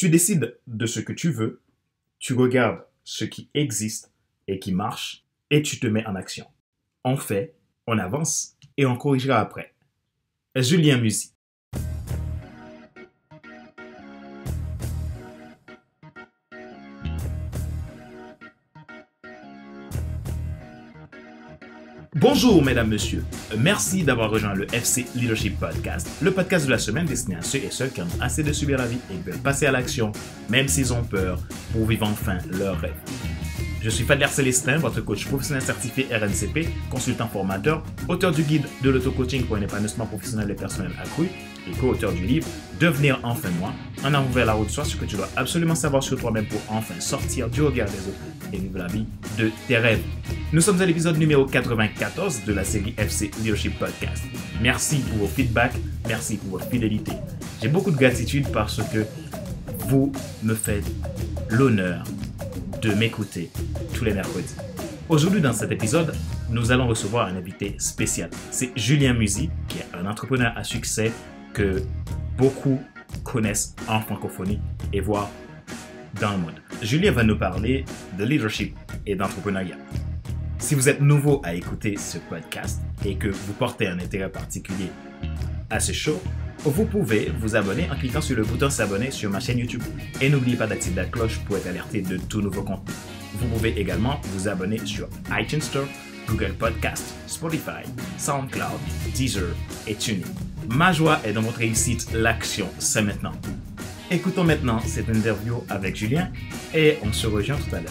Tu décides de ce que tu veux, tu regardes ce qui existe et qui marche et tu te mets en action. On fait, on avance et on corrigera après. Julien Musy. Bonjour mesdames, messieurs, merci d'avoir rejoint le FC Leadership Podcast, le podcast de la semaine destiné à ceux et celles qui en ont assez de subir la vie et qui veulent passer à l'action, même s'ils ont peur, pour vivre enfin leur rêve. Je suis Fadler Célestin, votre coach professionnel certifié RNCP, consultant formateur, auteur du guide de l'autocoaching pour un épanouissement professionnel et personnel accru et co-auteur du livre « Devenir enfin moi », en avant vers la route, soit ce que tu dois absolument savoir sur toi-même pour enfin sortir du regard des autres et vivre la vie de tes rêves. Nous sommes à l'épisode numéro 94 de la série FC Leadership Podcast. Merci pour vos feedbacks, merci pour votre fidélité. J'ai beaucoup de gratitude parce que vous me faites l'honneur de m'écouter tous les mercredis. Aujourd'hui, dans cet épisode, nous allons recevoir un invité spécial. C'est Julien Musy, qui est un entrepreneur à succès que beaucoup connaissent en francophonie et voire dans le monde. Julien va nous parler de leadership et d'entrepreneuriat. Si vous êtes nouveau à écouter ce podcast et que vous portez un intérêt particulier à ce show, vous pouvez vous abonner en cliquant sur le bouton s'abonner sur ma chaîne YouTube. Et n'oubliez pas d'activer la cloche pour être alerté de tout nouveau contenu. Vous pouvez également vous abonner sur iTunes Store, Google Podcast, Spotify, SoundCloud, Deezer et TuneIn. Ma joie est dans votre réussite, l'action, c'est maintenant. Écoutons maintenant cette interview avec Julien et on se rejoint tout à l'heure.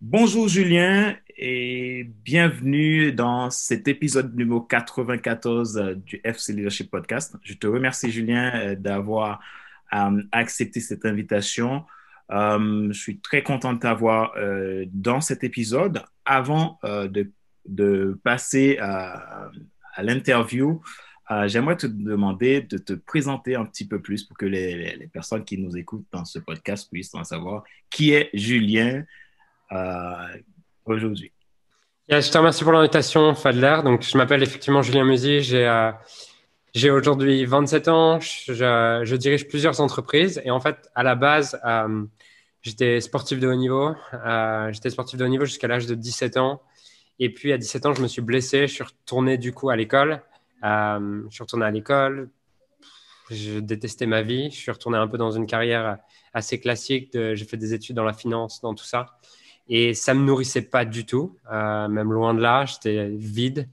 Bonjour Julien et bienvenue dans cet épisode numéro 94 du FC Leadership Podcast. Je te remercie Julien d'avoir accepté cette invitation. Je suis très content de t'avoir dans cet épisode. Avant de passer à l'interview, j'aimerais te demander de te présenter un petit peu plus pour que les personnes qui nous écoutent dans ce podcast puissent en savoir qui est Julien aujourd'hui. Yeah, je te remercie pour l'invitation, Fadler. Donc, je m'appelle effectivement Julien Musy. J'ai aujourd'hui 27 ans. Je dirige plusieurs entreprises. Et en fait, à la base, j'étais sportif de haut niveau. J'étais sportif de haut niveau jusqu'à l'âge de 17 ans. Et puis, à 17 ans, je me suis blessé. Je suis retourné du coup à l'école. Je détestais ma vie. Je suis retourné un peu dans une carrière assez classique. J'ai fait des études dans la finance, dans tout ça. Et ça ne me nourrissait pas du tout, même loin de là, j'étais vide,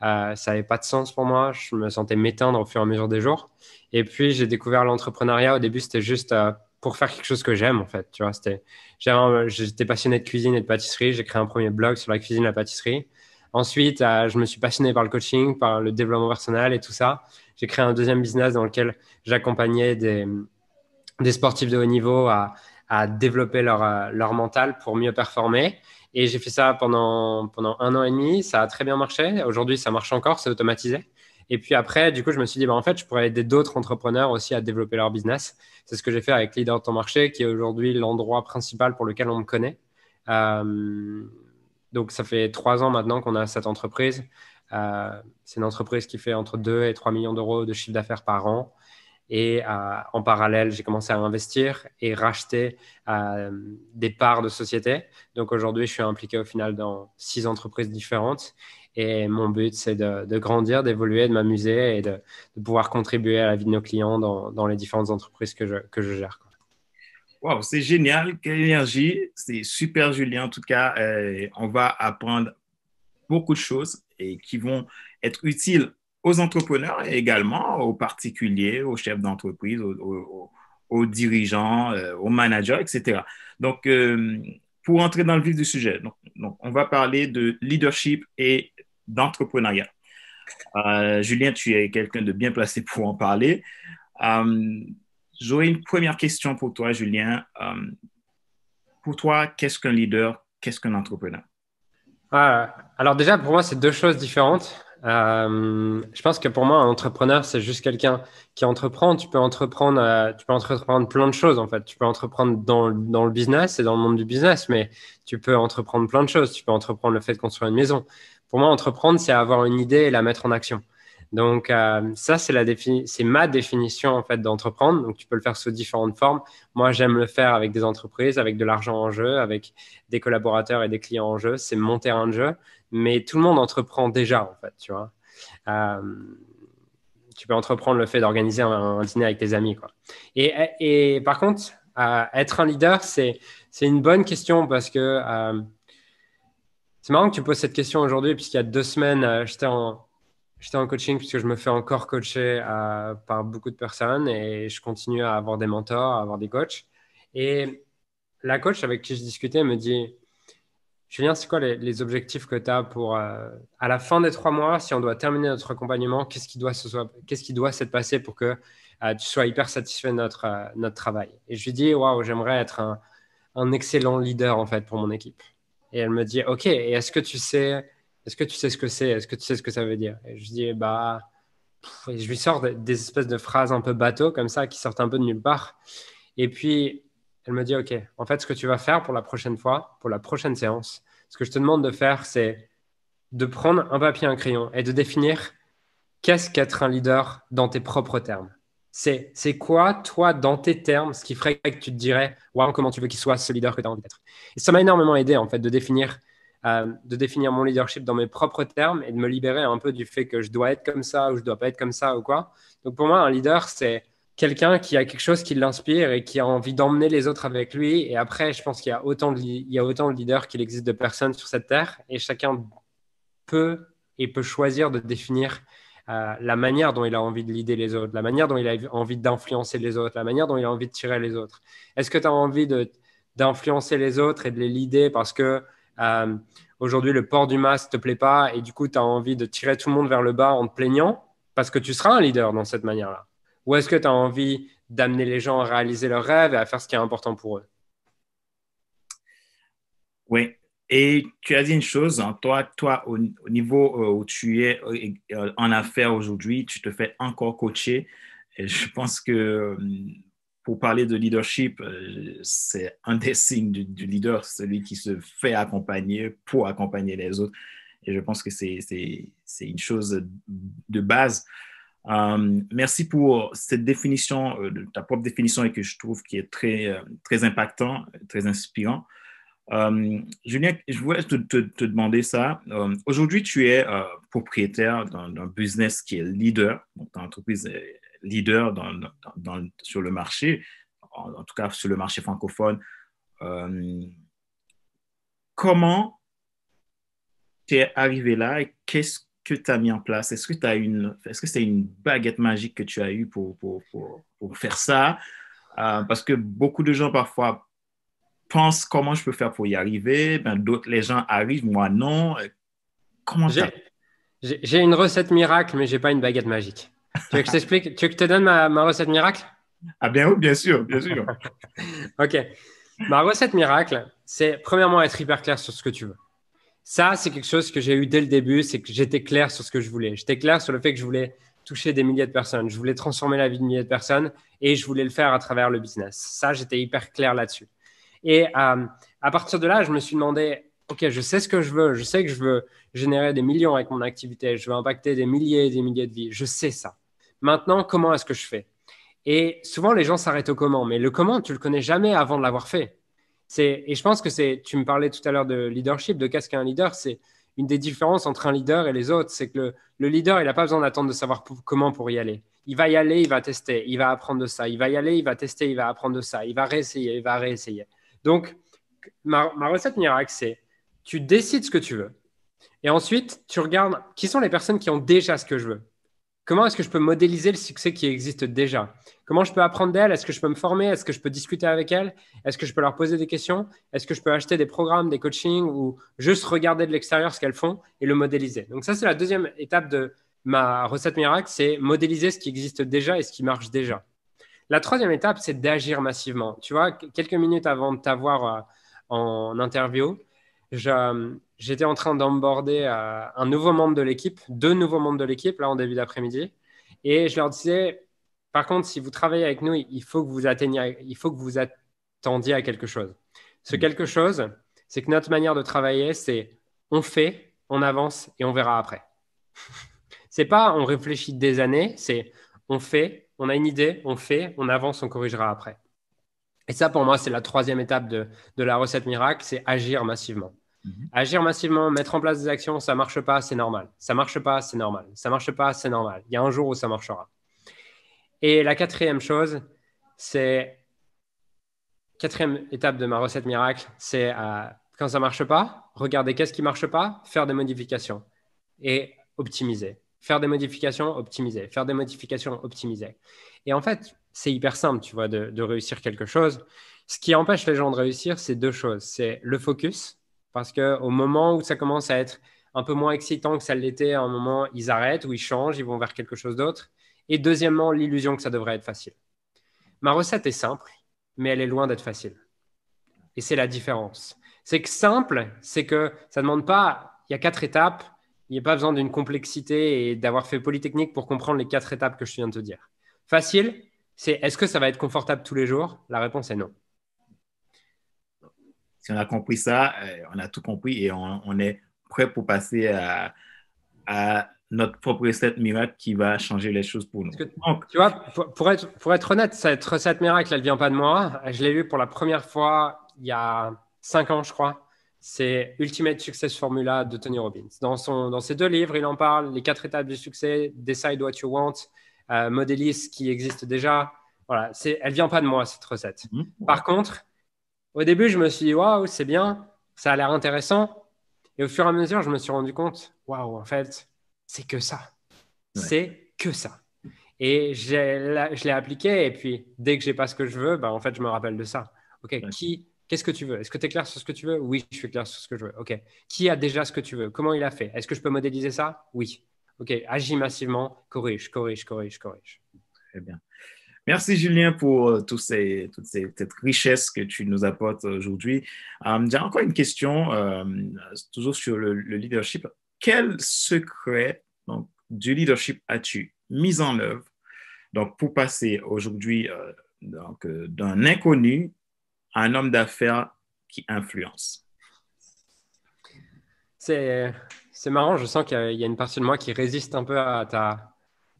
ça n'avait pas de sens pour moi, je me sentais m'éteindre au fur et à mesure des jours. Et puis, j'ai découvert l'entrepreneuriat. Au début, c'était juste pour faire quelque chose que j'aime en fait. Tu vois, j'étais passionné de cuisine et de pâtisserie, j'ai créé un premier blog sur la cuisine et la pâtisserie. Ensuite, je me suis passionné par le coaching, par le développement personnel et tout ça. J'ai créé un deuxième business dans lequel j'accompagnais des sportifs de haut niveau à développer leur mental pour mieux performer. Et j'ai fait ça pendant 1 an et demi. Ça a très bien marché. Aujourd'hui, ça marche encore, c'est automatisé. Et puis après, du coup, je me suis dit, en fait, je pourrais aider d'autres entrepreneurs aussi à développer leur business. C'est ce que j'ai fait avec Leader de ton marché, qui est aujourd'hui l'endroit principal pour lequel on me connaît. Donc, ça fait 3 ans maintenant qu'on a cette entreprise. C'est une entreprise qui fait entre 2 et 3 millions d'euros de chiffre d'affaires par an. Et en parallèle, j'ai commencé à investir et racheter des parts de société. Donc aujourd'hui, je suis impliqué au final dans 6 entreprises différentes. Et mon but, c'est de grandir, d'évoluer, de m'amuser et de pouvoir contribuer à la vie de nos clients dans les différentes entreprises que je gère. Wow, c'est génial, quelle énergie. C'est super, Julien. En tout cas, on va apprendre beaucoup de choses et qui vont être utiles aux entrepreneurs et également aux particuliers, aux chefs d'entreprise, aux dirigeants, aux managers, etc. Donc, pour entrer dans le vif du sujet, donc on va parler de leadership et d'entrepreneuriat. Julien, tu es quelqu'un de bien placé pour en parler. J'aurais une première question pour toi, Julien. Pour toi, qu'est-ce qu'un leader? Qu'est-ce qu'un entrepreneur? Alors déjà, pour moi, c'est 2 choses différentes. Je pense que pour moi, un entrepreneur, c'est juste quelqu'un qui entreprend. Tu peux entreprendre plein de choses, en fait. Tu peux entreprendre dans le business et dans le monde du business, mais tu peux entreprendre plein de choses. Tu peux entreprendre le fait de construire une maison. Pour moi, entreprendre, c'est avoir une idée et la mettre en action. Donc, ça, c'est ma définition, en fait, d'entreprendre. Donc, tu peux le faire sous différentes formes. Moi, j'aime le faire avec des entreprises, avec de l'argent en jeu, avec des collaborateurs et des clients en jeu. C'est mon terrain de jeu. Mais tout le monde entreprend déjà, en fait, tu vois. Tu peux entreprendre le fait d'organiser un dîner avec tes amis, quoi. Et par contre, être un leader, c'est une bonne question parce que... c'est marrant que tu poses cette question aujourd'hui puisqu'il y a 2 semaines, j'étais en coaching puisque je me fais encore coacher par beaucoup de personnes et je continue à avoir des mentors, à avoir des coachs. Et la coach avec qui je discutais me dit « Julien, c'est quoi les objectifs que tu as pour à la fin des 3 mois, si on doit terminer notre accompagnement, qu'est-ce qui doit se passer pour que tu sois hyper satisfait de notre travail ?» Et je lui dis « Waouh, j'aimerais être un excellent leader en fait pour mon équipe. » Et elle me dit « Ok, et est-ce que tu sais ce que c'est? Est-ce que tu sais ce que ça veut dire ?» Et je dis « Bah... » Et je lui sors des espèces de phrases un peu bateau comme ça, qui sortent un peu de nulle part. Et puis, elle me dit « Ok, en fait, ce que tu vas faire pour la prochaine fois, pour la prochaine séance, ce que je te demande de faire, c'est de prendre un papier et un crayon et de définir qu'est-ce qu'être un leader dans tes propres termes. C'est quoi, toi, dans tes termes, ce qui ferait que tu te dirais « Waouh, comment tu veux qu'il soit ce leader que tu as envie d'être ?» Et ça m'a énormément aidé, en fait, de définir mon leadership dans mes propres termes et de me libérer un peu du fait que je dois être comme ça ou je dois pas être comme ça ou quoi. Donc pour moi, un leader, c'est quelqu'un qui a quelque chose qui l'inspire et qui a envie d'emmener les autres avec lui. Et après, je pense qu'il y a autant de leaders qu'il existe de personnes sur cette terre et chacun peut choisir de définir la manière dont il a envie de leader les autres, la manière dont il a envie d'influencer les autres, la manière dont il a envie de tirer les autres. Est-ce que tu as envie d'influencer les autres et de les leader parce que aujourd'hui le port du masque te plaît pas et du coup tu as envie de tirer tout le monde vers le bas en te plaignant parce que tu seras un leader dans cette manière là? Ou est-ce que tu as envie d'amener les gens à réaliser leurs rêves et à faire ce qui est important pour eux? Oui, et tu as dit une chose, hein. Toi au niveau où tu es en affaires aujourd'hui, tu te fais encore coacher et je pense que pour parler de leadership, c'est un des signes du leader, celui qui se fait accompagner pour accompagner les autres. Et je pense que c'est une chose de base. Merci pour cette définition, ta propre définition, et que je trouve qui est très, très impactant, très inspirant. Julien, je voulais te demander ça. Aujourd'hui, tu es propriétaire d'un business qui est leader, donc ton entreprise est leader sur le marché, en tout cas sur le marché francophone. Comment tu es arrivé là et qu'est-ce que tu as mis en place? Est-ce que c'est une baguette magique que tu as eue pour faire ça? Parce que beaucoup de gens parfois pensent comment je peux faire pour y arriver. Les gens arrivent, moi non. Comment j'ai une recette miracle, mais je n'ai pas une baguette magique. Tu veux que je t'explique? Tu veux que je te donne ma recette miracle? Ah bien oui, bien sûr, bien sûr. Ok. Ma recette miracle, c'est premièrement être hyper clair sur ce que tu veux. Ça, c'est quelque chose que j'ai eu dès le début, c'est que j'étais clair sur ce que je voulais. J'étais clair sur le fait que je voulais toucher des milliers de personnes, je voulais transformer la vie de milliers de personnes et je voulais le faire à travers le business. Ça, j'étais hyper clair là-dessus. Et à partir de là, je me suis demandé... Ok, je sais ce que je veux. Je sais que je veux générer des millions avec mon activité. Je veux impacter des milliers et des milliers de vies. Je sais ça. Maintenant, comment est-ce que je fais? Et souvent, les gens s'arrêtent au comment. Mais le comment, tu ne le connais jamais avant de l'avoir fait. Et je pense que tu me parlais tout à l'heure de leadership, de qu'est-ce qu'un leader. C'est une des différences entre un leader et les autres. C'est que le leader, il n'a pas besoin d'attendre de savoir comment pour y aller. Il va y aller, il va tester, il va apprendre de ça. Il va y aller, il va tester, il va apprendre de ça. Il va réessayer, il va réessayer. Donc, ma recette miracle, c'est tu décides ce que tu veux et ensuite, tu regardes qui sont les personnes qui ont déjà ce que je veux. Comment est-ce que je peux modéliser le succès qui existe déjà? Comment je peux apprendre d'elles? Est-ce que je peux me former? Est-ce que je peux discuter avec elles? Est-ce que je peux leur poser des questions? Est-ce que je peux acheter des programmes, des coachings ou juste regarder de l'extérieur ce qu'elles font et le modéliser? Donc ça, c'est la deuxième étape de ma recette miracle, c'est modéliser ce qui existe déjà et ce qui marche déjà. La troisième étape, c'est d'agir massivement. Tu vois, quelques minutes avant de t'avoir en interview, j'étais en train d'emborder un nouveau membre de l'équipe, deux nouveaux membres de l'équipe, là en début d'après-midi, et je leur disais, par contre, si vous travaillez avec nous, il faut que vous attendiez à quelque chose. Ce quelque chose, c'est que notre manière de travailler, c'est on fait, on avance et on verra après. C'est pas on réfléchit des années, c'est on fait, on a une idée, on fait, on avance, on corrigera après. Et ça, pour moi, c'est la troisième étape de la recette miracle, c'est agir massivement. Mmh. Agir massivement, mettre en place des actions, ça ne marche pas, c'est normal. Ça ne marche pas, c'est normal. Ça ne marche pas, c'est normal. Il y a un jour où ça marchera. Et la quatrième chose, c'est... Quatrième étape de ma recette miracle, c'est quand ça ne marche pas, regarder qu'est-ce qui ne marche pas, faire des modifications et optimiser. Faire des modifications, optimiser. Faire des modifications, optimiser. Et en fait, c'est hyper simple, tu vois, de réussir quelque chose. Ce qui empêche les gens de réussir, c'est deux choses. C'est le focus, parce qu'au moment où ça commence à être un peu moins excitant que ça l'était, à un moment, ils arrêtent ou ils changent, ils vont vers quelque chose d'autre. Et deuxièmement, l'illusion que ça devrait être facile. Ma recette est simple, mais elle est loin d'être facile. Et c'est la différence. C'est que simple, c'est que ça ne demande pas… Il y a quatre étapes, il n'y a pas besoin d'une complexité et d'avoir fait Polytechnique pour comprendre les quatre étapes que je viens de te dire. Facile, c'est est-ce que ça va être confortable tous les jours? La réponse est non. Si on a compris ça, on a tout compris et on est prêt pour passer à notre propre recette miracle qui va changer les choses pour nous. Que, donc, tu vois, pour être honnête, cette recette miracle, elle ne vient pas de moi. Je l'ai lue pour la première fois il y a 5 ans, je crois. C'est Ultimate Success Formula de Tony Robbins. Dans ses 2 livres, il en parle, les 4 étapes du succès, Decide what you want, modélise qui existe déjà. Voilà, elle ne vient pas de moi, cette recette. Par contre, au début, je me suis dit, waouh, c'est bien, ça a l'air intéressant. Et au fur et à mesure, je me suis rendu compte, waouh, en fait, c'est que ça. Ouais. C'est que ça. Et je l'ai appliqué. Et puis, dès que je n'ai pas ce que je veux, bah, en fait, je me rappelle de ça. OK, ouais. Qu'est-ce que tu veux? Est-ce que tu es clair sur ce que tu veux? Oui, je suis clair sur ce que je veux. OK. Qui a déjà ce que tu veux? Comment il a fait? Est-ce que je peux modéliser ça? Oui. OK, agis massivement, corrige. Très bien. Merci Julien pour toute cette richesse que tu nous apportes aujourd'hui. J'ai encore une question, toujours sur le leadership. Quel secret du leadership as-tu mis en œuvre pour passer aujourd'hui d'un inconnu à un homme d'affaires qui influence? C'est marrant, je sens qu'il y a une partie de moi qui résiste un peu à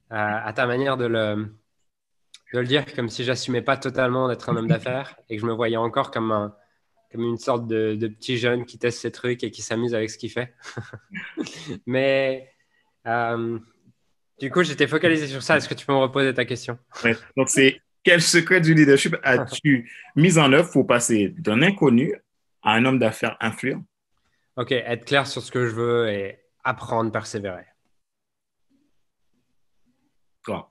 ta manière de le dire, comme si j'assumais pas totalement d'être un homme d'affaires et que je me voyais encore comme une sorte de petit jeune qui teste ses trucs et qui s'amuse avec ce qu'il fait. Mais du coup, j'étais focalisé sur ça. Est-ce que tu peux me reposer ta question? Ouais, donc c'est quel secret du leadership as-tu mis en œuvre pour passer d'un inconnu à un homme d'affaires influent? OK, être clair sur ce que je veux et apprendre, persévérer. Bon.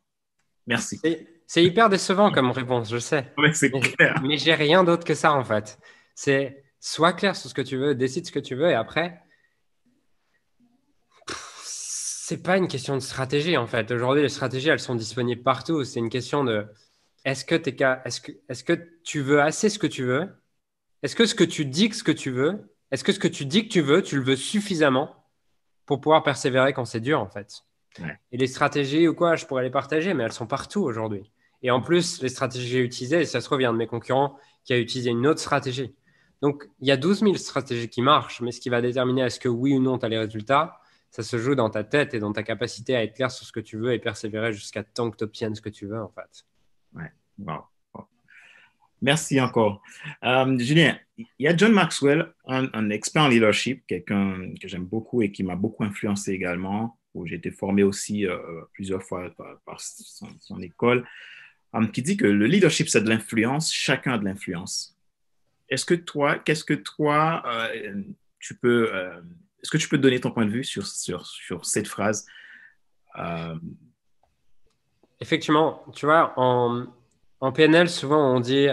Merci. C'est hyper décevant comme réponse, je sais. Ouais, c'est clair. Mais j'ai rien d'autre que ça, en fait. C'est sois clair sur ce que tu veux, décide ce que tu veux et après, c'est pas une question de stratégie, en fait. Aujourd'hui, les stratégies, elles sont disponibles partout. C'est une question de est-ce que tu veux assez ce que tu veux? Est-ce que ce que tu dis que ce que tu veux? Est-ce que ce que tu dis que tu le veux suffisamment pour pouvoir persévérer quand c'est dur, en fait? Ouais. Et les stratégies ou quoi, je pourrais les partager, mais elles sont partout aujourd'hui. Et en plus, les stratégies que j'ai utilisées, ça se revient de mes concurrents qui ont utilisé une autre stratégie. Donc, il y a 12 000 stratégies qui marchent, mais ce qui va déterminer est-ce que oui ou non tu as les résultats, ça se joue dans ta tête et dans ta capacité à être clair sur ce que tu veux et persévérer jusqu'à tant que tu obtiennes ce que tu veux, en fait. Ouais. Wow. Merci encore. Julien, il y a John Maxwell, un expert en leadership, quelqu'un que j'aime beaucoup et qui m'a beaucoup influencé également, où j'ai été formé aussi plusieurs fois par son école, qui dit que le leadership, c'est de l'influence, chacun a de l'influence. Est-ce que tu peux donner ton point de vue sur cette phrase? Effectivement, tu vois, en PNL, souvent, on dit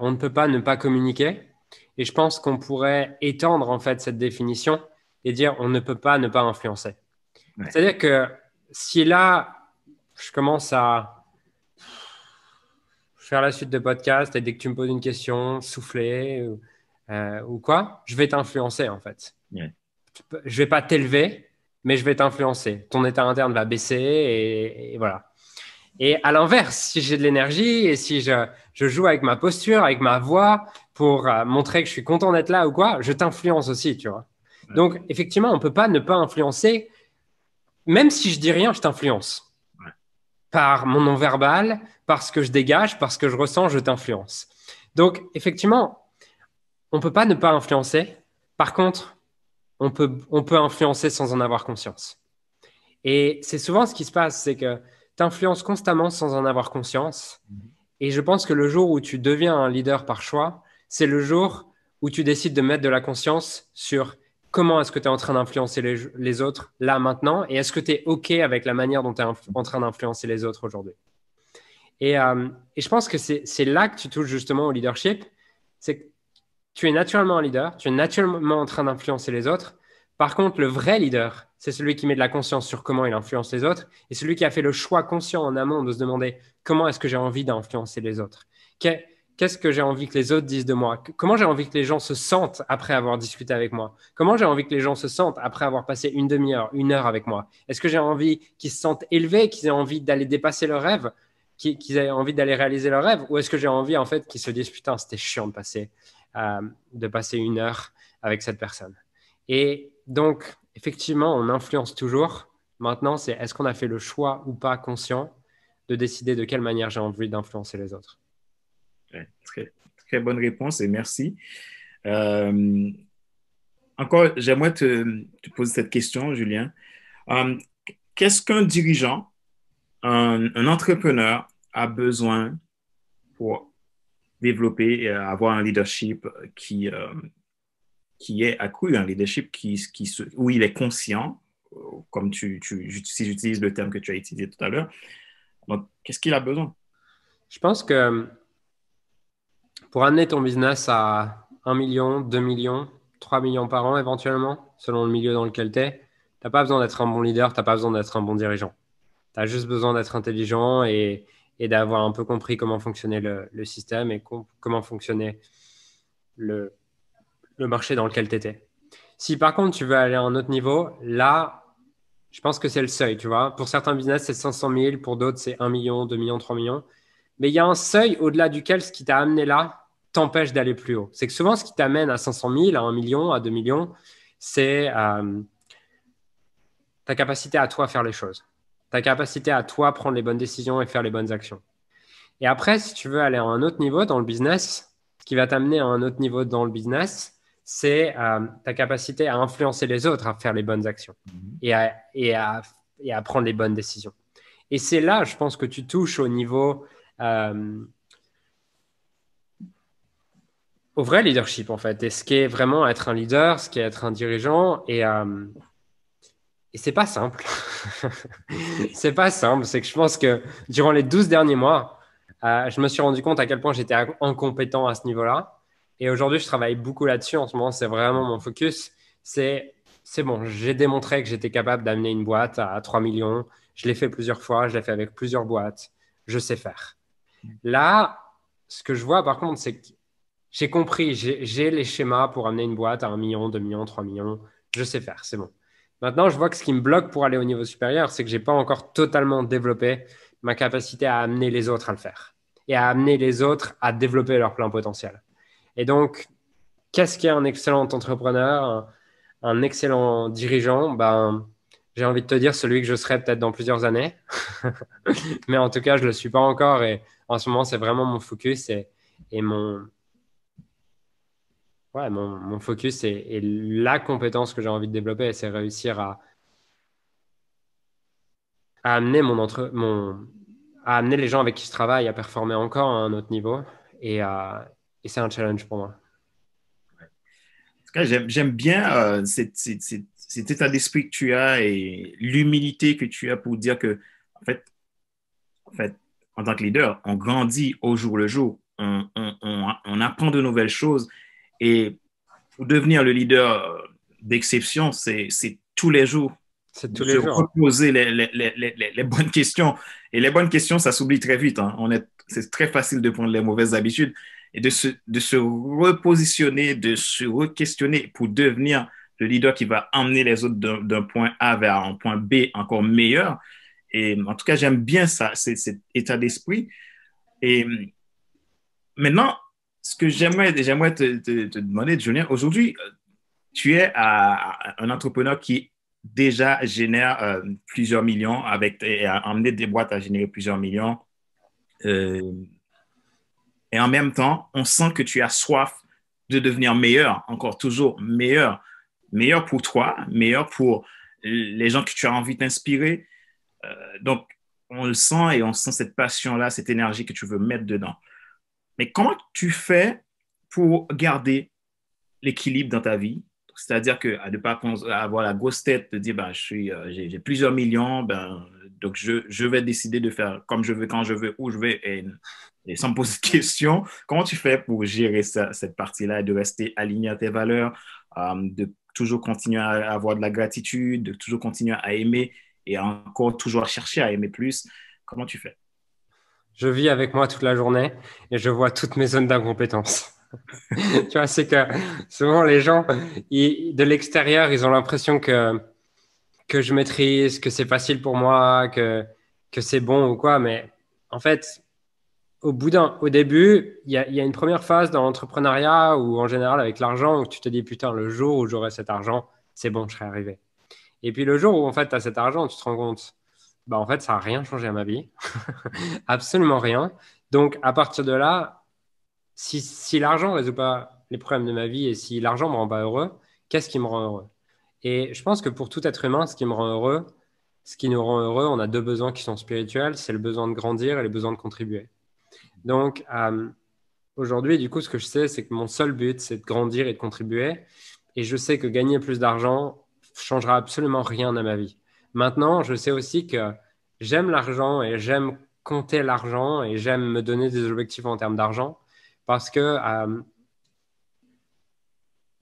on ne peut pas ne pas communiquer. Et je pense qu'on pourrait étendre, en fait, cette définition et dire on ne peut pas ne pas influencer. Ouais. C'est-à-dire que si là, je commence à faire la suite de podcast et dès que tu me poses une question, souffler, ou quoi, je vais t'influencer en fait. Ouais. Je vais pas t'élever, mais je vais t'influencer. Ton état interne va baisser et voilà. Et à l'inverse, si j'ai de l'énergie et si je joue avec ma posture, avec ma voix pour montrer que je suis content d'être là ou quoi, je t'influence aussi, tu vois. Ouais. Donc, effectivement, on peut pas ne pas influencer. Même si je dis rien, je t'influence. Ouais. Par mon non-verbal, par ce que je dégage, par ce que je ressens, je t'influence. Donc, effectivement, on peut pas ne pas influencer. Par contre, on peut influencer sans en avoir conscience. Et c'est souvent ce qui se passe, c'est que t'influences constamment sans en avoir conscience. Et je pense que le jour où tu deviens un leader par choix, c'est le jour où tu décides de mettre de la conscience sur comment est-ce que tu es en train d'influencer les autres là maintenant et est-ce que tu es OK avec la manière dont tu es en train d'influencer les autres aujourd'hui. Et je pense que c'est là que tu touches justement au leadership. C'est que tu es naturellement un leader, tu es naturellement en train d'influencer les autres. Par contre, le vrai leader, c'est celui qui met de la conscience sur comment il influence les autres et celui qui a fait le choix conscient en amont de se demander comment est-ce que j'ai envie d'influencer les autres. Qu'est-ce que j'ai envie que les autres disent de moi? Comment j'ai envie que les gens se sentent après avoir discuté avec moi? Comment j'ai envie que les gens se sentent après avoir passé une demi-heure, une heure avec moi? Est-ce que j'ai envie qu'ils se sentent élevés, qu'ils aient envie d'aller dépasser leurs rêves, qu'ils aient envie d'aller réaliser leurs rêves? Ou est-ce que j'ai envie en fait qu'ils se disent « Putain, c'était chiant de passer une heure avec cette personne ?» Et donc, effectivement, on influence toujours. Maintenant, c'est est-ce qu'on a fait le choix ou pas conscient de décider de quelle manière j'ai envie d'influencer les autres. Ouais, très, très bonne réponse et merci. Encore, j'aimerais te poser cette question, Julien. Qu'est-ce qu'un dirigeant, un entrepreneur a besoin pour développer et avoir un leadership qui est accru, un leadership où il est conscient, comme si j'utilise le terme que tu as utilisé tout à l'heure. Donc, qu'est-ce qu'il a besoin? Je pense que pour amener ton business à 1 million, 2 millions, 3 millions par an éventuellement, selon le milieu dans lequel tu es, tu n'as pas besoin d'être un bon leader, tu n'as pas besoin d'être un bon dirigeant. Tu as juste besoin d'être intelligent et d'avoir un peu compris comment fonctionnait le système et comment fonctionnait le marché dans lequel tu étais. Si par contre, tu veux aller à un autre niveau, là, je pense que c'est le seuil, tu vois. Pour certains business, c'est 500 000. Pour d'autres, c'est 1 million, 2 millions, 3 millions. Mais il y a un seuil au-delà duquel ce qui t'a amené là t'empêche d'aller plus haut. C'est que souvent, ce qui t'amène à 500 000, à 1 million, à 2 millions, c'est ta capacité à toi faire les choses. Ta capacité à toi prendre les bonnes décisions et faire les bonnes actions. Et après, si tu veux aller à un autre niveau dans le business, ce qui va t'amener à un autre niveau dans le business, c'est ta capacité à influencer les autres, à faire les bonnes actions et à prendre les bonnes décisions. Et c'est là, je pense, que tu touches au niveau... au vrai leadership en fait, et ce qui est vraiment être un leader, ce qui est être un dirigeant, et c'est pas simple. C'est pas simple, c'est que je pense que durant les 12 derniers mois, je me suis rendu compte à quel point j'étais incompétent à ce niveau-là, et aujourd'hui je travaille beaucoup là-dessus en ce moment, c'est vraiment mon focus, c'est bon, j'ai démontré que j'étais capable d'amener une boîte à 3 millions, je l'ai fait plusieurs fois, je l'ai fait avec plusieurs boîtes, je sais faire. Là, ce que je vois par contre, c'est que j'ai compris, j'ai les schémas pour amener une boîte à 1 million, 2 millions, 3 millions. Je sais faire, c'est bon. Maintenant, je vois que ce qui me bloque pour aller au niveau supérieur, c'est que je n'ai pas encore totalement développé ma capacité à amener les autres à le faire et à amener les autres à développer leur plein potentiel. Et donc, qu'est-ce qu'est un excellent entrepreneur, un excellent dirigeant? J'ai envie de te dire celui que je serai peut-être dans plusieurs années. Mais en tout cas, je ne le suis pas encore. Et en ce moment, c'est vraiment mon focus et mon focus et la compétence que j'ai envie de développer. C'est réussir à amener à amener les gens avec qui je travaille à performer encore à un autre niveau. Et c'est un challenge pour moi. Ouais. En tout cas, j'aime bien cet état d'esprit que tu as et l'humilité que tu as pour dire que, en fait, en tant que leader, on grandit au jour le jour, on apprend de nouvelles choses et pour devenir le leader d'exception, c'est tous les jours. C'est tous les jours. Reposer les bonnes questions. Et les bonnes questions, ça s'oublie très vite. Hein. C'est très facile de prendre les mauvaises habitudes. et de se repositionner, de se re-questionner pour devenir le leader qui va emmener les autres d'un point A vers un point B encore meilleur. Et en tout cas, j'aime bien ça, cet état d'esprit. Et maintenant, ce que j'aimerais te demander, Julien, aujourd'hui, tu es un entrepreneur qui déjà génère plusieurs millions et a emmené des boîtes à générer plusieurs millions. Et en même temps, on sent que tu as soif de devenir meilleur, encore toujours meilleur. Meilleur pour toi, meilleur pour les gens que tu as envie d'inspirer. Donc, on le sent et on sent cette passion-là, cette énergie que tu veux mettre dedans. Mais comment tu fais pour garder l'équilibre dans ta vie? C'est-à-dire que à ne pas avoir la grosse tête de dire ben, j'ai plusieurs millions, ben, donc je vais décider de faire comme je veux, quand je veux, où je veux, et sans me poser de questions. Comment tu fais pour gérer cette partie-là et de rester aligné à tes valeurs, de toujours continuer à avoir de la gratitude, de toujours continuer à aimer et encore toujours à chercher à aimer plus? Comment tu fais? Je vis avec moi toute la journée et je vois toutes mes zones d'incompétence. Tu vois, c'est que souvent les gens, de l'extérieur, ils ont l'impression que je maîtrise, que c'est facile pour moi, que c'est bon ou quoi. Mais en fait, au début, il y a une première phase dans l'entrepreneuriat ou en général avec l'argent où tu te dis « Putain, le jour où j'aurai cet argent, c'est bon, je serai arrivé. » Et puis le jour où en fait, tu as cet argent, tu te rends compte « Bah en fait, ça n'a rien changé à ma vie. Absolument rien. » Donc, à partir de là… Si l'argent ne résout pas les problèmes de ma vie et si l'argent ne me rend pas heureux, qu'est-ce qui me rend heureux? Et je pense que pour tout être humain, ce qui me rend heureux, ce qui nous rend heureux, on a deux besoins qui sont spirituels, c'est le besoin de grandir et le besoin de contribuer. Donc, aujourd'hui, du coup, ce que je sais, c'est que mon seul but, c'est de grandir et de contribuer. Et je sais que gagner plus d'argent ne changera absolument rien à ma vie. Maintenant, je sais aussi que j'aime l'argent et j'aime compter l'argent et j'aime me donner des objectifs en termes d'argent. Parce que,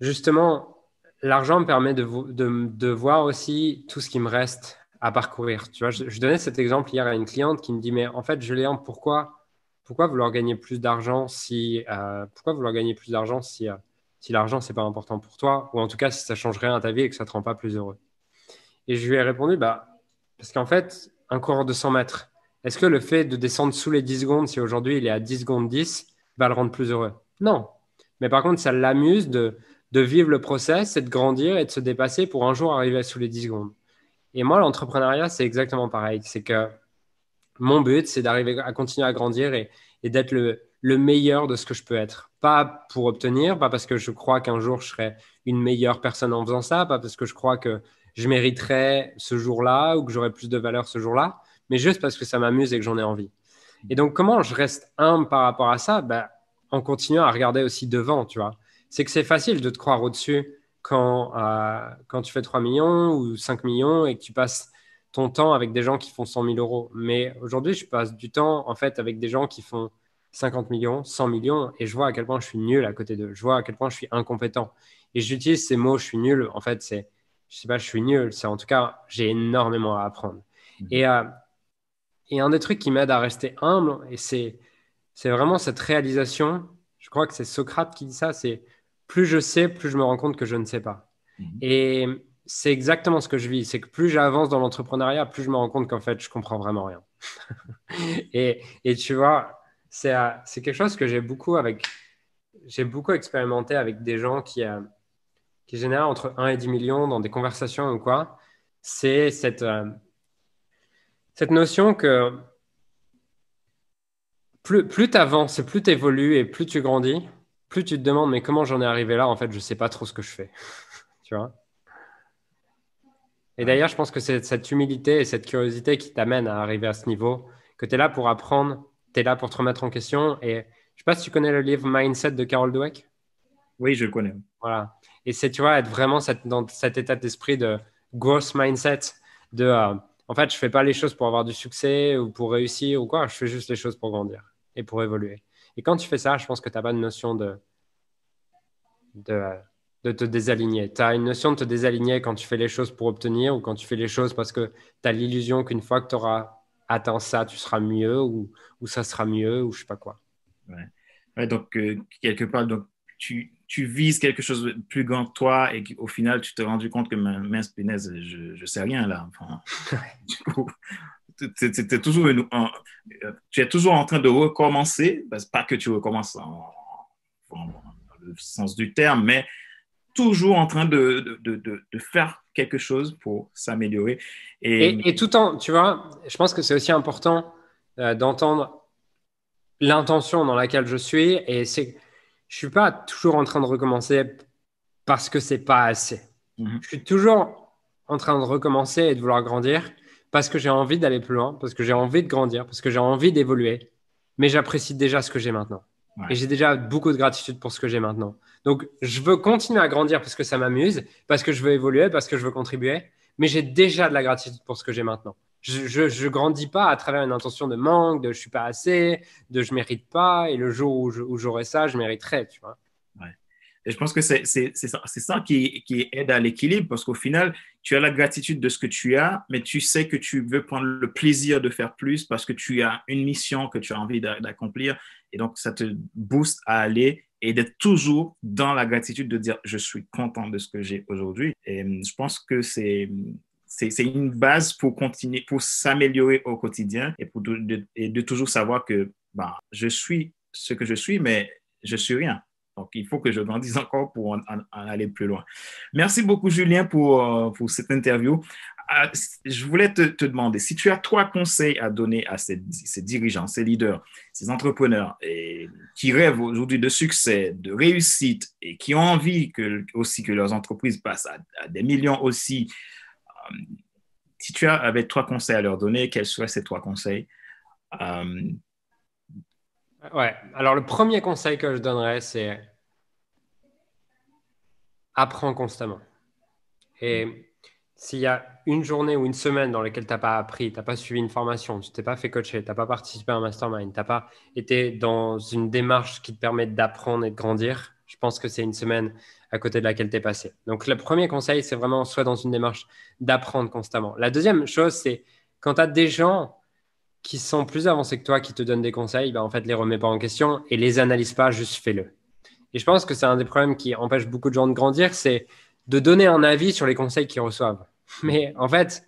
justement, l'argent me permet de voir aussi tout ce qui me reste à parcourir. Tu vois, je donnais cet exemple hier à une cliente qui me dit « Mais en fait, Julien, pourquoi vouloir gagner plus d'argent si l'argent, ce n'est pas important pour toi? Ou en tout cas, si ça ne change rien à ta vie et que ça ne te rend pas plus heureux ?» Et je lui ai répondu bah, « Parce qu'en fait, un coureur de 100 mètres, est-ce que le fait de descendre sous les 10 secondes, si aujourd'hui il est à 10 secondes 10, va le rendre plus heureux? Non. Mais par contre, ça l'amuse de vivre le process et de grandir et de se dépasser pour un jour arriver sous les 10 secondes. Et moi, l'entrepreneuriat, c'est exactement pareil. C'est que mon but, c'est d'arriver à continuer à grandir et d'être le meilleur de ce que je peux être. Pas pour obtenir, pas parce que je crois qu'un jour, je serai une meilleure personne en faisant ça, pas parce que je crois que je mériterai ce jour-là ou que j'aurai plus de valeur ce jour-là, mais juste parce que ça m'amuse et que j'en ai envie. Et donc, comment je reste humble par rapport à ça? En continuant à regarder aussi devant, tu vois. C'est que c'est facile de te croire au-dessus quand tu fais 3 millions ou 5 millions et que tu passes ton temps avec des gens qui font 100 000 euros. Mais aujourd'hui, je passe du temps en fait avec des gens qui font 50 millions, 100 millions et je vois à quel point je suis nul à côté d'eux. Je vois à quel point je suis incompétent. Et j'utilise ces mots « je suis nul ». En fait, c'est, je sais pas, je suis nul. C'est en tout cas, j'ai énormément à apprendre. Et un des trucs qui m'aide à rester humble, et c'est vraiment cette réalisation, je crois que c'est Socrate qui dit ça, c'est plus je sais, plus je me rends compte que je ne sais pas. Et c'est exactement ce que je vis, c'est que plus j'avance dans l'entrepreneuriat, plus je me rends compte qu'en fait, je ne comprends vraiment rien. et tu vois, c'est quelque chose que j'ai beaucoup expérimenté avec des gens qui génèrent entre 1 et 10 millions dans des conversations ou quoi. C'est cette notion que plus tu avances et plus tu évolues et plus tu grandis, plus tu te demandes mais comment j'en ai arrivé là, en fait, je ne sais pas trop ce que je fais. Tu vois? Et d'ailleurs, je pense que c'est cette humilité et cette curiosité qui t'amène à arriver à ce niveau, que tu es là pour apprendre, tu es là pour te remettre en question. Et je ne sais pas si tu connais le livre Mindset de Carol Dweck. Oui, je le connais. Voilà. Et c'est, tu vois, être vraiment dans cet état d'esprit de growth mindset, de... En fait, je ne fais pas les choses pour avoir du succès ou pour réussir ou quoi. Je fais juste les choses pour grandir et pour évoluer. Et quand tu fais ça, je pense que tu n'as pas de notion de te désaligner. Tu as une notion de te désaligner quand tu fais les choses pour obtenir ou quand tu fais les choses parce que tu as l'illusion qu'une fois que tu auras atteint ça, tu seras mieux ou ça sera mieux ou je ne sais pas quoi. Ouais. Ouais, donc, quelque part, donc, tu vises quelque chose de plus grand que toi et au final, tu t'es rendu compte que mince, punaise, je sais rien là. Enfin, du coup, tu es toujours en train de recommencer, parce pas que tu recommences dans le sens du terme, mais toujours en train de faire quelque chose pour s'améliorer. Et tout en, tu vois, je pense que c'est aussi important d'entendre l'intention dans laquelle je suis, et c'est, je suis pas toujours en train de recommencer parce que c'est pas assez. Mm-hmm. Je suis toujours en train de recommencer et de vouloir grandir parce que j'ai envie d'aller plus loin, parce que j'ai envie de grandir, parce que j'ai envie d'évoluer, mais j'apprécie déjà ce que j'ai maintenant. Ouais. Et j'ai déjà beaucoup de gratitude pour ce que j'ai maintenant. Donc, je veux continuer à grandir parce que ça m'amuse, parce que je veux évoluer, parce que je veux contribuer, mais j'ai déjà de la gratitude pour ce que j'ai maintenant. Je ne grandis pas à travers une intention de manque, de je ne suis pas assez, de je ne mérite pas, et le jour où j'aurai ça, je mériterai, tu vois. Ouais. Et je pense que c'est ça qui aide à l'équilibre, parce qu'au final, tu as la gratitude de ce que tu as, mais tu sais que tu veux prendre le plaisir de faire plus parce que tu as une mission que tu as envie d'accomplir, et donc ça te booste à aller et d'être toujours dans la gratitude, de dire je suis content de ce que j'ai aujourd'hui. Et je pense que c'est une base pour continuer, pour s'améliorer au quotidien et pour de toujours savoir que bah, je suis ce que je suis, mais je suis rien. Donc, il faut que je grandisse encore pour en aller plus loin. Merci beaucoup, Julien, pour cette interview. Je voulais te demander, si tu as 3 conseils à donner à ces dirigeants, ces leaders, ces entrepreneurs qui rêvent aujourd'hui de succès, de réussite et qui ont envie que leurs entreprises passent à des millions aussi, si tu avais 3 conseils à leur donner, quels seraient ces 3 conseils? Ouais, alors le premier conseil que je donnerais, c'est apprends constamment. Et s'il y a une journée ou une semaine dans laquelle tu n'as pas appris, tu n'as pas suivi une formation, tu ne t'es pas fait coacher, tu n'as pas participé à un mastermind, tu n'as pas été dans une démarche qui te permet d'apprendre et de grandir, je pense que c'est une semaine à côté de laquelle tu es passé. Donc le premier conseil, c'est vraiment soit dans une démarche d'apprendre constamment. La deuxième chose, c'est quand tu as des gens qui sont plus avancés que toi, qui te donnent des conseils, ben en fait, les remets pas en question et les analyse pas, juste fais-le. Et je pense que c'est un des problèmes qui empêche beaucoup de gens de grandir, c'est de donner un avis sur les conseils qu'ils reçoivent. Mais en fait,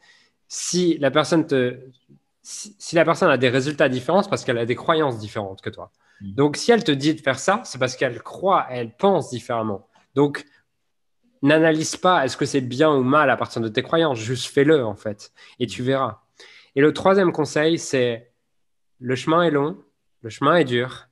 si la personne a des résultats différents, c'est parce qu'elle a des croyances différentes que toi. Donc, si elle te dit de faire ça, c'est parce qu'elle croit, elle pense différemment. Donc, n'analyse pas est-ce que c'est bien ou mal à partir de tes croyances, juste fais-le en fait et tu verras. Et le troisième conseil, c'est le chemin est long, le chemin est dur,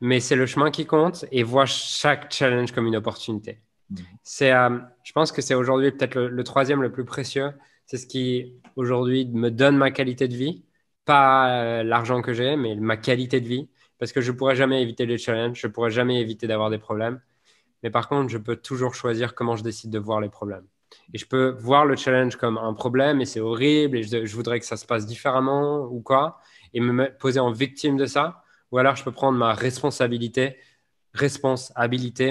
mais c'est le chemin qui compte et vois chaque challenge comme une opportunité. Je pense que c'est aujourd'hui peut-être le troisième le plus précieux. C'est ce qui aujourd'hui me donne ma qualité de vie, pas l'argent que j'ai, mais ma qualité de vie, parce que je ne pourrais jamais éviter les challenges, je ne pourrais jamais éviter d'avoir des problèmes. Mais par contre, je peux toujours choisir comment je décide de voir les problèmes. Et je peux voir le challenge comme un problème et c'est horrible et je voudrais que ça se passe différemment ou quoi, et me poser en victime de ça, ou alors je peux prendre ma responsabilité,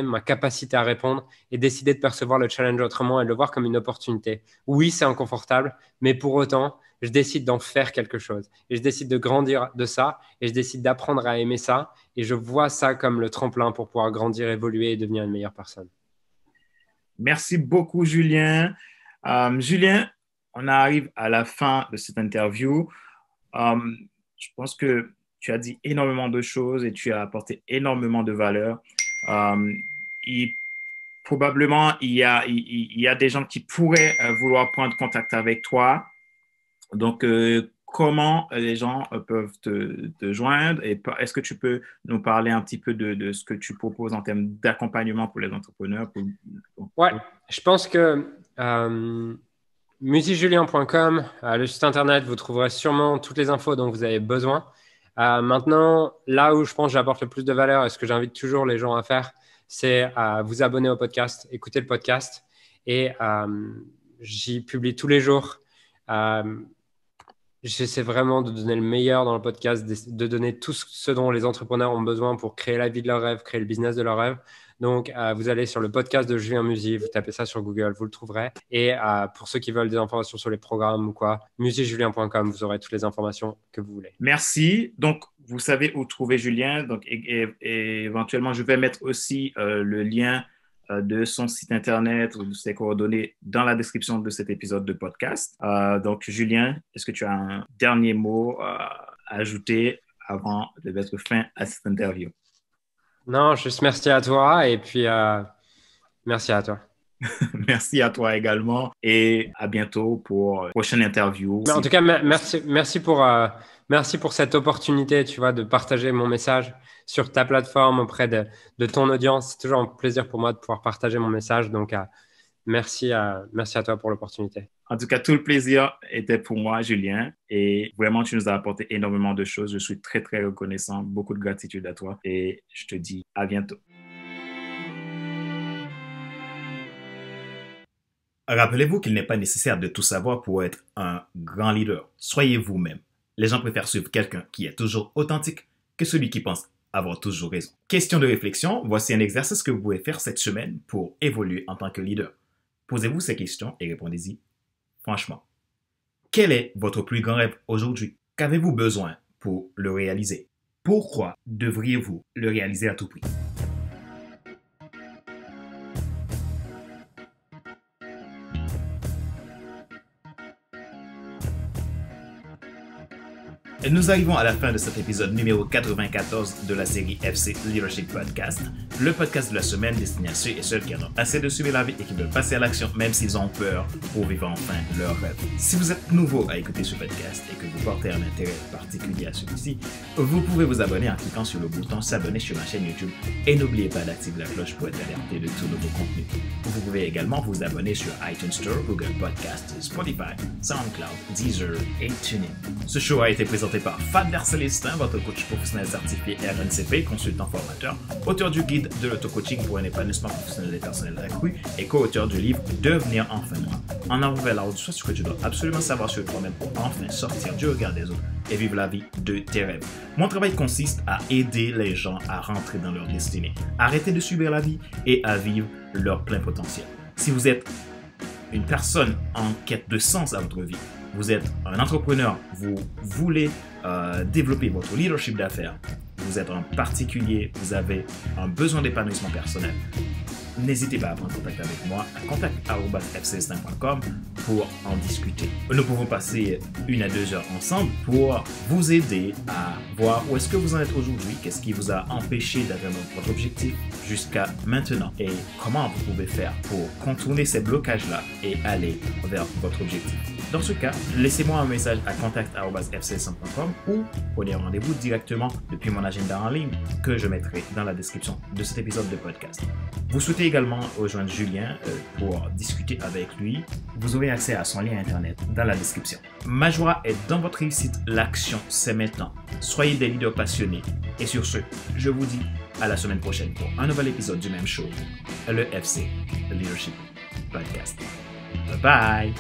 ma capacité à répondre et décider de percevoir le challenge autrement et de le voir comme une opportunité. Oui, c'est inconfortable, mais pour autant, je décide d'en faire quelque chose et je décide de grandir de ça et je décide d'apprendre à aimer ça et je vois ça comme le tremplin pour pouvoir grandir, évoluer et devenir une meilleure personne. Merci beaucoup, Julien. Julien, on arrive à la fin de cette interview. Je pense que tu as dit énormément de choses et tu as apporté énormément de valeur. Probablement, il y a des gens qui pourraient vouloir prendre contact avec toi. Donc, comment les gens peuvent te joindre et est-ce que tu peux nous parler un petit peu de ce que tu proposes en termes d'accompagnement pour les entrepreneurs Ouais, je pense que musyjulien.com, le site internet, vous trouverez sûrement toutes les infos dont vous avez besoin. Maintenant, là où je pense que j'apporte le plus de valeur et ce que j'invite toujours les gens à faire, c'est vous abonner au podcast, écouter le podcast et j'y publie tous les jours. J'essaie vraiment de donner le meilleur dans le podcast, de donner tout ce dont les entrepreneurs ont besoin pour créer la vie de leur rêve, créer le business de leur rêve. Donc, vous allez sur le podcast de Julien Musy, vous tapez ça sur Google, vous le trouverez. Et pour ceux qui veulent des informations sur les programmes ou quoi, musyjulien.com, vous aurez toutes les informations que vous voulez. Merci. Donc, vous savez où trouver Julien. Donc, et éventuellement, je vais mettre aussi le lien de son site internet ou de ses coordonnées dans la description de cet épisode de podcast. Donc, Julien, est-ce que tu as un dernier mot à ajouter avant de mettre fin à cette interview? Non, juste merci à toi et puis merci à toi. Merci à toi également et à bientôt pour une prochaine interview. Mais en tout cas, merci pour cette opportunité, tu vois, de partager mon message sur ta plateforme auprès de ton audience. C'est toujours un plaisir pour moi de pouvoir partager mon message. Donc, merci à toi pour l'opportunité. En tout cas, tout le plaisir était pour moi, Julien. Et vraiment, tu nous as apporté énormément de choses. Je suis très, très reconnaissant. Beaucoup de gratitude à toi. Et je te dis à bientôt. Rappelez-vous qu'il n'est pas nécessaire de tout savoir pour être un grand leader. Soyez vous-même. Les gens préfèrent suivre quelqu'un qui est toujours authentique que celui qui pense avoir toujours raison. Question de réflexion, voici un exercice que vous pouvez faire cette semaine pour évoluer en tant que leader. Posez-vous ces questions et répondez-y franchement. Quel est votre plus grand rêve aujourd'hui? Qu'avez-vous besoin pour le réaliser? Pourquoi devriez-vous le réaliser à tout prix? Nous arrivons à la fin de cet épisode numéro 94 de la série FC Leadership Podcast, le podcast de la semaine destiné à ceux et celles qui en ont assez de subir la vie et qui veulent passer à l'action même s'ils ont peur pour vivre enfin leur rêve. Si vous êtes nouveau à écouter ce podcast et que vous portez un intérêt particulier à celui-ci, vous pouvez vous abonner en cliquant sur le bouton s'abonner sur ma chaîne YouTube et n'oubliez pas d'activer la cloche pour être alerté de tout nouveau contenu. Vous pouvez également vous abonner sur iTunes Store, Google Podcasts, Spotify, SoundCloud, Deezer et TuneIn. Ce show a été présenté par Fadler Célestin, votre coach professionnel certifié RNCP, consultant formateur, auteur du guide de l'autocoaching pour un épanouissement professionnel et personnel accru et co-auteur du livre Devenir enfin moi. En avant vers la route, soit ce que tu dois absolument savoir sur toi-même pour enfin sortir du regard des autres et vivre la vie de tes rêves. Mon travail consiste à aider les gens à rentrer dans leur destinée, arrêter de subir la vie et à vivre leur plein potentiel. Si vous êtes une personne en quête de sens à votre vie, vous êtes un entrepreneur, vous voulez développer votre leadership d'affaires, vous êtes un particulier, vous avez un besoin d'épanouissement personnel, n'hésitez pas à prendre contact avec moi à contact@fcelestin.com pour en discuter. Nous pouvons passer 1 à 2 heures ensemble pour vous aider à voir où est-ce que vous en êtes aujourd'hui, qu'est-ce qui vous a empêché d'atteindre votre objectif jusqu'à maintenant et comment vous pouvez faire pour contourner ces blocages-là et aller vers votre objectif. Dans ce cas, laissez-moi un message à contact@fcelestin.com ou prenez rendez-vous directement depuis mon agenda en ligne que je mettrai dans la description de cet épisode de podcast. Vous souhaitez également rejoindre Julien pour discuter avec lui, vous aurez accès à son lien internet dans la description. Ma joie est dans votre réussite, l'action c'est maintenant. Soyez des leaders passionnés et sur ce, je vous dis à la semaine prochaine pour un nouvel épisode du même show, le FC Leadership Podcast. Bye bye!